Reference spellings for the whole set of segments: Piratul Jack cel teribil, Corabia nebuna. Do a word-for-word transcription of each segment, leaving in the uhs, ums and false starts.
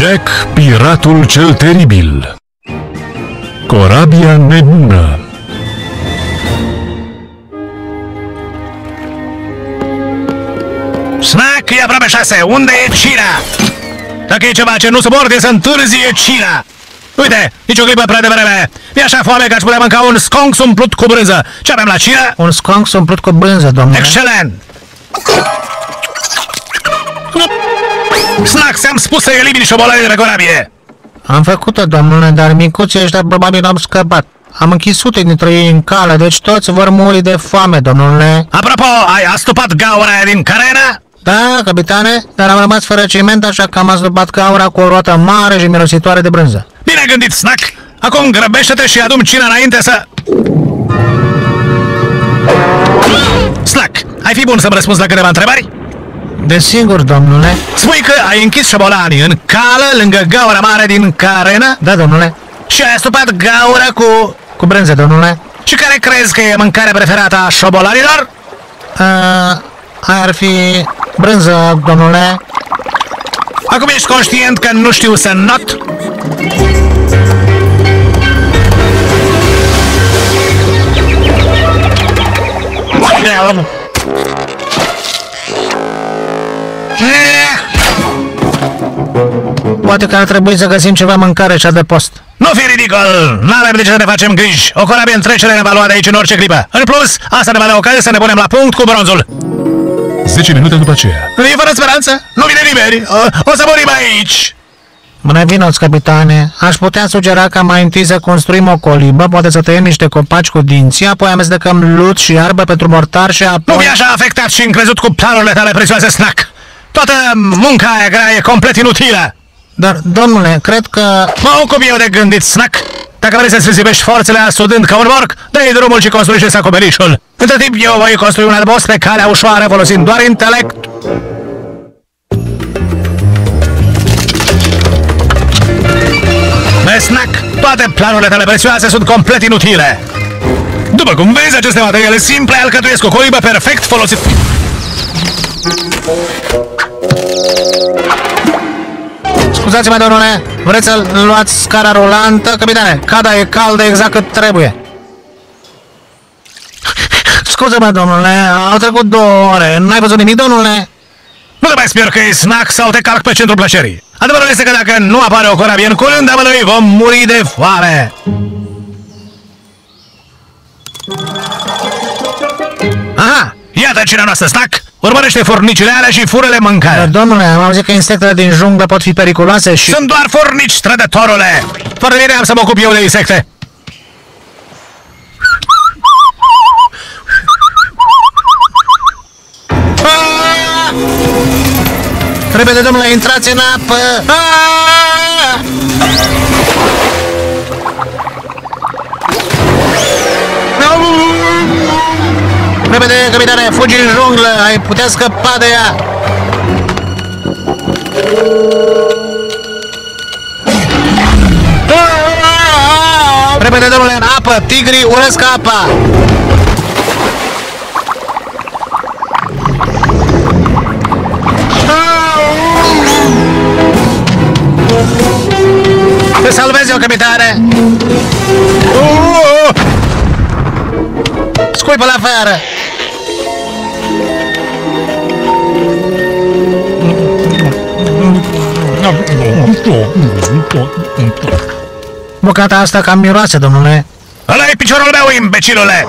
Jack, piratul cel teribil. Corabia nebună. Snack, e aproape șase. Unde e cina? Dacă e ceva ce nu suport, e să întârzie cina. Uite, nici o clipă prea de vreme. E așa foame că aș putea mânca un sconks umplut cu brânză. Ce avem la cina? Un sconks umplut cu brânză, domnule. Excelent! Snack, ți-am spus să elimini șobolanii de pe corabie! Am făcut-o, domnule, dar micuții ăștia probabil am scăpat. Am închis sute dintre ei în cale, deci toți vor muri de foame, domnule. Apropo, ai astupat gaura aia din carena? Da, capitane, dar am rămas fără ciment, așa că am astupat gaura cu o roată mare și mirositoare de brânză. Bine gândit, Snack! Acum grăbește-te și adu-mi cina înainte să... Snack, ai fi bun să-mi răspunzi la câteva întrebări? Desigur, domnule. Spui că ai închis șobolanii în cală lângă gaura mare din carenă? Da, domnule. Și ai astupat gaura cu... Cu brânză, domnule. Și care crezi că e mâncarea preferată a șobolanilor? A, ar fi brânză, domnule. Acum ești conștient că nu știu să not? Poate că ar trebui să găsim ceva mâncare și adăpost. Nu fi ridicol! N-avem de ce să ne facem griji. O corabie în trecere ne va lua de aici în orice clipă. În plus, asta ne va da ocazie să ne punem la punct cu bronzul. zece minute după aceea. E fără speranță? Nu vine nimeni! O, o să murim aici! Bună vinoți, capitane! Aș putea sugera ca mai întâi să construim o colibă, poate să tăiem niște copaci cu dinții, apoi amestecăm lut și iarbă pentru mortar și apoi... Nu fi așa afectat și încrezut cu planurile tale prețioase, Snack! Toată munca aia grea e complet inutilă! Dar, domnule, cred că... Mă ocup eu de gândit, Snack! Dacă vrei să-ți risipești forțele astudând ca un morc, dă-i drumul și construiește sacoperișul! Între timp, eu voi construi un adăpost pe calea ușoară, folosind doar intelect... Snack, toate planurile tale prețioase sunt complet inutile. După cum vezi, aceste materiale simple alcătuiesc o colibă perfect folosit. Scuzați-mă, domnule, vreți să luați scara rulantă? Capitane, cada e caldă exact cât trebuie. Scuze-mă, domnule, au trecut două ore, n-ai văzut nimic, domnule? Nu te mai sper că e Snack sau te calc pe centrul plăcerii. Adevărul este că dacă nu apare o corabie în curând, amândoi vom muri de foame. Aha, iată cina noastră, Snack! Urmărește furnicile alea și fură-le mâncare. Dar, domnule, am auzit că insectele din junglă pot fi periculoase și... Sunt doar furnici, trădătorule! Fără bine am să mă ocup eu de insecte. Repede, domnule, intrați în apă! Aaaa! Repede, capitane, fugi în junglă! Ai putea scăpa de ea! Aaaa! Repede, domnule, în apă! Tigrii urăsc apa! Te salvezi eu, capitane! Uh! Scuipă la afară! Bucata asta cam miroase, domnule. Ăla e piciorul meu, imbecilule!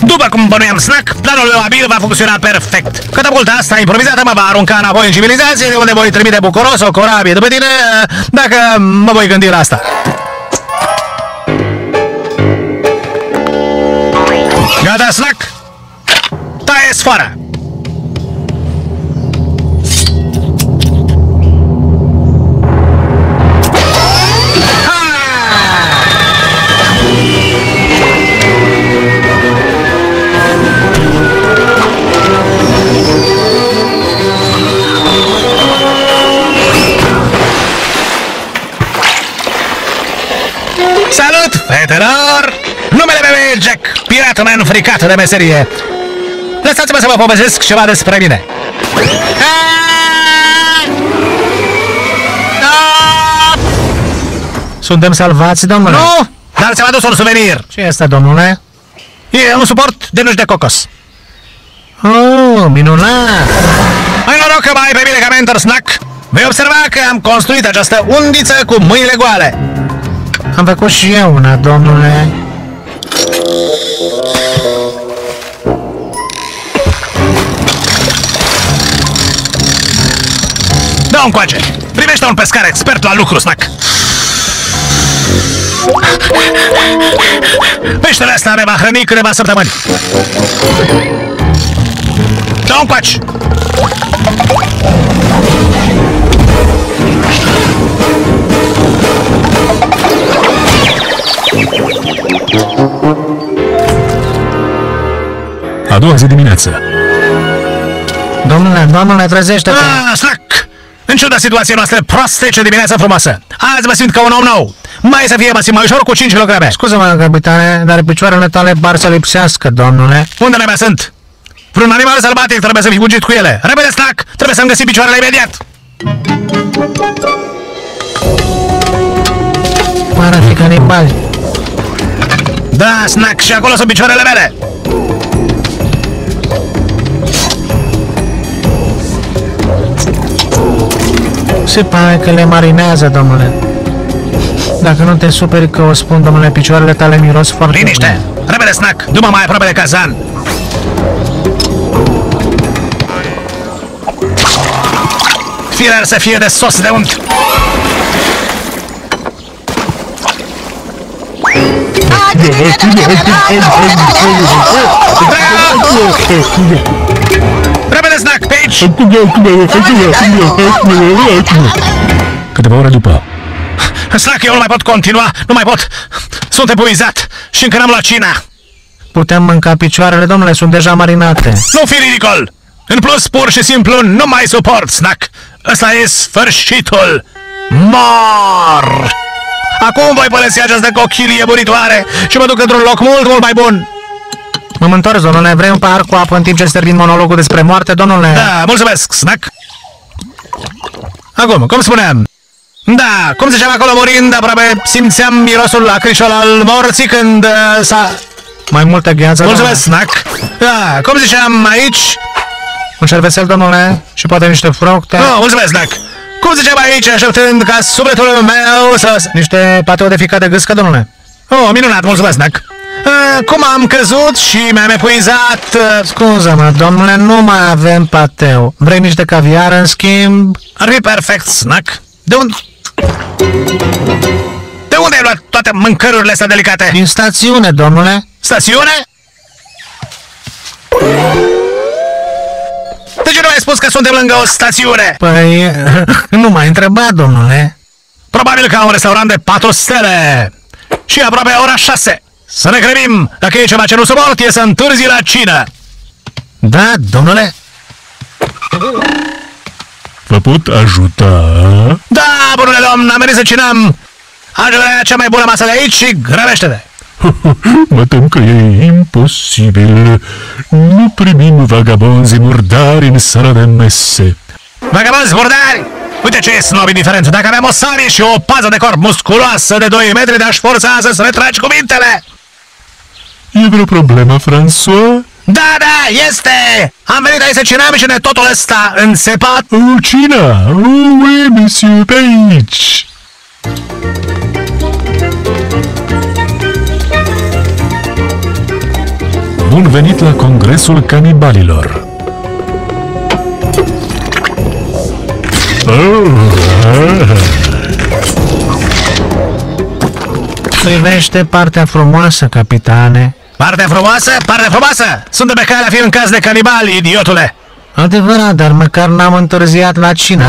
După cum bănuiam, Snack, planul meu abil va funcționa perfect. Catapulta asta improvizată mă va arunca înapoi în civilizație, de unde voi trimite bucuros o corabie după tine, dacă mă voi gândi la asta. Gata, Snack? Taie sfoara! Salut, fetelor! Numele meu e Jack, piratul meu înfricat de meserie. Lăsați-mă să vă povestesc ceva despre mine. Suntem salvați, domnule? Nu! Dar ți-am adus un suvenir! Ce este, domnule? E un suport de nuci de cocos. Oh, minunat! Mai noroc că mai pe mine ca mentor snack! Vei observa că am construit această undiță cu mâinile goale. Am făcut și eu una, domnule. Dă-o încoace! Primește un pescar expert la lucru, snack! Peștele asta ne va hrăni câteva săptămâni. Dă-o încoace! A doua zi dimineață. Domnule, domnule, trezește-te! Ah, slac! În ciuda situației noastre proaste, ce dimineață frumoasă! Azi mă simt ca un om nou! Mai să fie mă simt mai ușor cu cinci kilograme! Scuze-mă, capitane, dar picioarele tale par să lipsească, domnule. Unde mai sunt? Vreun animal sălbatic trebuie să fi fugit cu ele. Repede, slac! Trebuie să-mi găsim picioarele imediat! Pară fi canibali. Da, snack, și acolo sunt picioarele mele! Se pare că le marinează, domnule. Dacă nu te superi că o spun, domnule, picioarele tale miros foarte bine. Liniște! Repede, snack! Du-mă mai aproape de cazan! Fier să fie de sos de unt! Repede, snack, pe aici! Câteva ore după. Snack, eu nu mai pot continua, nu mai pot. Sunt epuizat și încă n-am luat cina. Putem mânca picioarele, domnule, sunt deja marinate. Nu fi ridicol! În plus, pur și simplu, nu mai suport, snack. Ăsta e sfârșitul. Mor! Acum voi părăsi această cochilie buritoare și mă duc într-un loc mult, mult mai bun. Mă întorc, domnule, vrei un pahar cu apă în timp ce termin monologul despre moarte, domnule? Da, mulțumesc, snack. Acum, cum spuneam? Da, cum ziceam acolo murind, aproape simțeam mirosul lacrișol al morții când uh, s-a... Mai multă gheață, mulțumesc, domnule. Snack. Da, cum ziceam aici? Un șervețel, domnule, și poate niște fructe. Nu, no, mulțumesc, snack. Cum ziceam aici, așteptând ca sufletul meu să... Niște pateu de ficat de gâscă, domnule. Oh, minunat, mulțumesc, snack. Cum am căzut și mi-am epuizat... Scuză-mă, domnule, nu mai avem pateu. Vrei niște caviar, în schimb? Ar fi perfect, snack. De unde... De unde ai luat toate mâncărurile astea delicate? Din stațiune, domnule. Stațiune? De ce nu ai spus că suntem lângă o stațiune? Păi, nu m-ai întrebat, domnule. Probabil că am un restaurant de patru stele și aproape ora șase. Să ne grăbim! Dacă e ceva ce nu suport, e să întârzi la cină! Da, domnule? Vă pot ajuta? Da, bunule domn, am venit să cinăm! Aș vrea cea mai bună masă de aici și grăbește-te! Mă tem că e imposibil. Nu primim vagabonzi murdari în sala de mese. Vagabonzi murdari! Uite ce e snob indiferent! Dacă aveam o sari și o pază de corp musculoasă de doi metri, de-aș forța să-ți retragi cuvintele! E vreo problemă, François? Da, da, este! Am venit aici să cinăm și ne totul ăsta înțepat! O, cina! O, ui, monsieur, pe aici! Bun venit la Congresul Canibalilor! Oh, ah. Privește partea frumoasă, capitane. Partea frumoasă? Partea frumoasă! Sunt de pe care a fi în caz de canibali, idiotule! Adevărat, dar măcar n-am întârziat la cina.